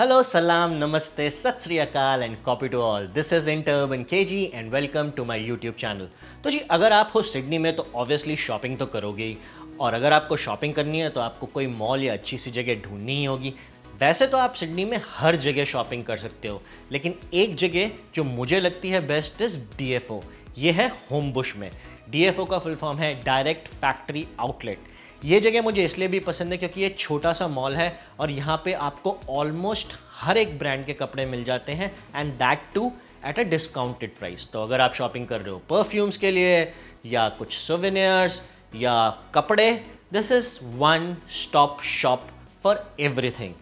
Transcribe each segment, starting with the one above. Hello, Salam, Namaste, Sat Sri Akal and copy to all. This is InterUrban KG and welcome to my YouTube channel. तो जी अगर आप हो Sydney में तो obviously shopping तो करोगे ही और अगर आपको shopping करनी है तो आपको कोई mall या अच्छी सी जगह ढूंढनी ही होगी। वैसे तो आप सिडनी में हर जगह शॉपिंग कर सकते हो लेकिन एक जगह जो मुझे लगती है बेस्ट इज़ DFO। ये है होमबुश में। DFO का फुल फॉर्म है डायरेक्ट फैक्ट्री आउटलेट। ये जगह मुझे इसलिए भी पसंद है क्योंकि ये छोटा सा मॉल है और यहाँ पे आपको ऑलमोस्ट हर एक ब्रांड के कपड़े मिल जाते हैं and that too at a discounted price. तो अगर आप शॉपिंग कर रहे हो परफ्यूम्स के लिए या कुछ सोवेनियर्स या कपड़े, this is one stop shop for everything.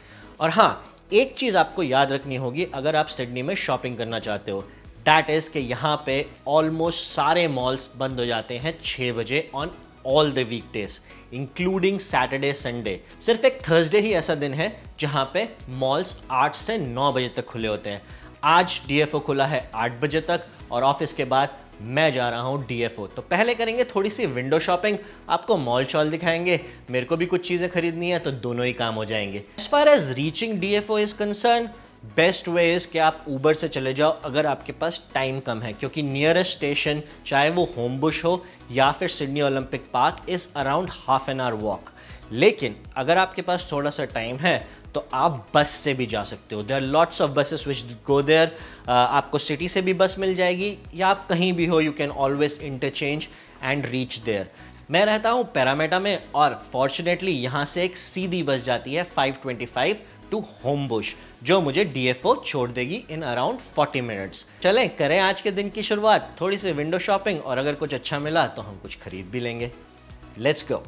और हाँ, एक चीज़ आपको याद रखनी होगी अगर आप सिडनी में शॉपिंग करना चाहते हो, दैट इज़ कि यहाँ पे ऑलमोस्ट सारे मॉल्स बंद हो जाते हैं 6 बजे on all the week days including Saturday Sunday. सिर्फ एक थर्सडे ही ऐसा दिन है जहाँ पे मॉल्स 8 से 9 बजे तक खुले होते हैं। आज DFO खुला है 8 बजे तक और ऑफिस के बाद मैं जा रहा हूँ DFO। तो पहले करेंगे थोड़ी सी विंडो शॉपिंग, आपको मॉल शॉल दिखाएंगे, मेरे को भी कुछ चीज़ें खरीदनी है तो दोनों ही काम हो जाएंगे। As far as reaching DFO is concern, best way is कि आप ऊबर से चले जाओ अगर आपके पास टाइम कम है, क्योंकि नियरेस्ट स्टेशन चाहे वो होमबुश हो या फिर Sydney Olympic Park is around half an hour walk. लेकिन अगर आपके पास थोड़ा सा टाइम है तो आप बस से भी जा सकते हो। There are lots of buses which go there. आपको सिटी से भी बस मिल जाएगी या आप कहीं भी हो you can always interchange and reach there. मैं रहता हूँ पैरामेटा में और फॉर्चुनेटली यहाँ से एक सीधी बस जाती है 525 टू होमबुश जो मुझे DFO छोड़ देगी इन अराउंड 40 मिनट्स। चलें करें आज के दिन की शुरुआत थोड़ी सी विंडो शॉपिंग और अगर कुछ अच्छा मिला तो हम कुछ खरीद भी लेंगे। Let's go.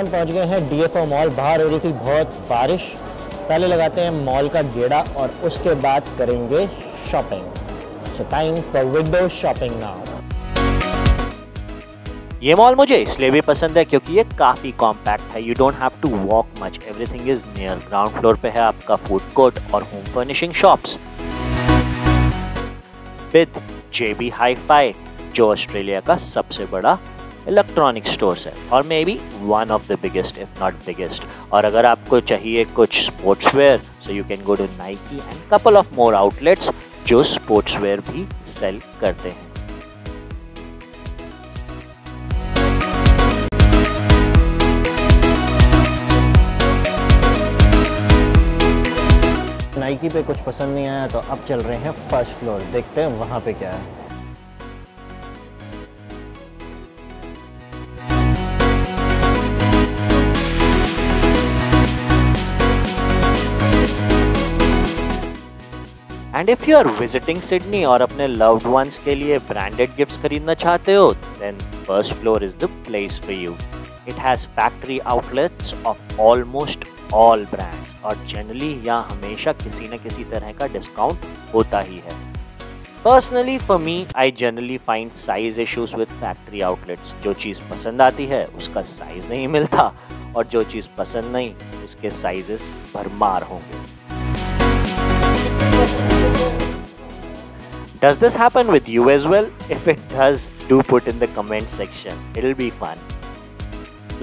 हम पहुंच गए हैं DFO मॉल। बाहर हो रही थी बहुत बारिश। पहले लगाते हैं मॉल का गेड़ा और उसके बाद करेंगे shopping. So time for window shopping now. ये मॉल मुझे इसलिए भी पसंद है क्योंकि ये काफ़ी कॉम्पैक्ट है। You don't have to walk much, everything is near. Ground floor पे है आपका फूड कोर्ट और home furnishing shops with JB Hi-Fi जो ऑस्ट्रेलिया का सबसे बड़ा इलेक्ट्रॉनिक स्टोर्स है और may be one of the biggest if not biggest. और अगर आपको चाहिए कुछ sportswear so you can go to Nike and couple of more outlets जो स्पोर्ट्सवेयर भी सेल करते हैं। नाइकी पे कुछ पसंद नहीं आया तो अब चल रहे हैं फर्स्ट फ्लोर, देखते हैं वहाँ पे क्या है। And if you are visiting Sydney और अपने लव्ड वंस के लिए ब्रांडेड गिफ्ट्स खरीदना चाहते हो then first floor is the place for you. It has factory outlets of almost all brands और जनरली यहाँ हमेशा किसी न किसी तरह का डिस्काउंट होता ही है। Personally for me I generally find size issues with factory outlets. जो चीज़ पसंद आती है उसका साइज़ नहीं मिलता और जो चीज़ पसंद नहीं उसके साइजेस भरमार होंगे। Does this happen with you as well? If it does, do put in the comment section. It'll be fun.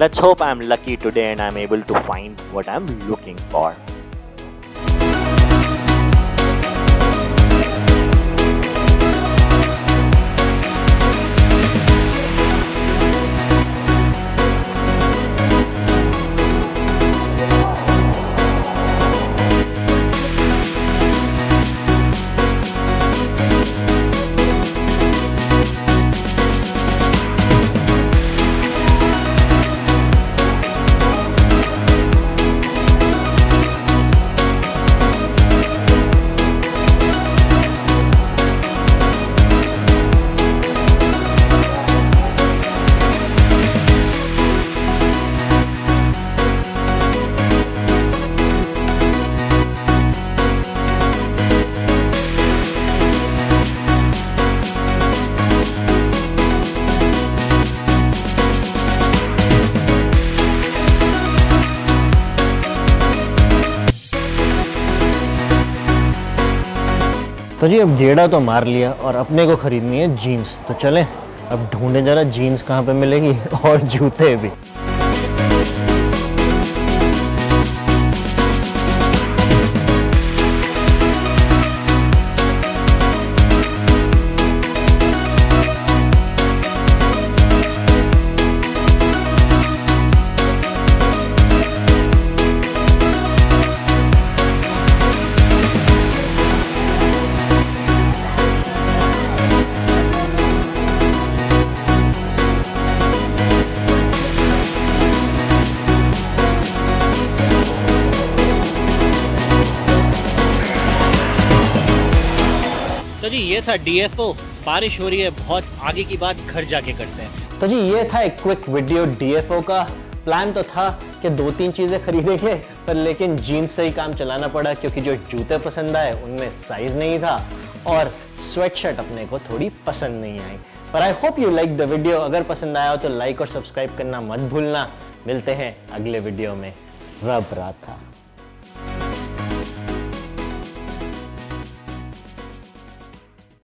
Let's hope I'm lucky today and I'm able to find what I'm looking for. तो जी अब गेड़ा तो मार लिया और अपने को खरीदनी है जीन्स, तो चलें अब ढूंढें जरा जीन्स कहाँ पे मिलेगी और जूते भी। तो जी ये था DFO। बारिश हो रही है बहुत, आगे की बात घर जाके करते हैं। तो जी ये था एक क्विक वीडियो DFO का। प्लान तो था कि 2-3 चीज़ें खरीदेंगे पर लेकिन जीन्स से ही काम चलाना पड़ा क्योंकि जो जूते पसंद आए उनमें साइज नहीं था और स्वेटशर्ट अपने को थोड़ी पसंद नहीं आई। पर I hope you like the video. अगर पसंद आया हो तो लाइक और सब्सक्राइब करना मत भूलना। मिलते हैं अगले वीडियो में। रब रात था।